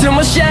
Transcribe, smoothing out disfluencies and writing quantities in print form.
till my shadow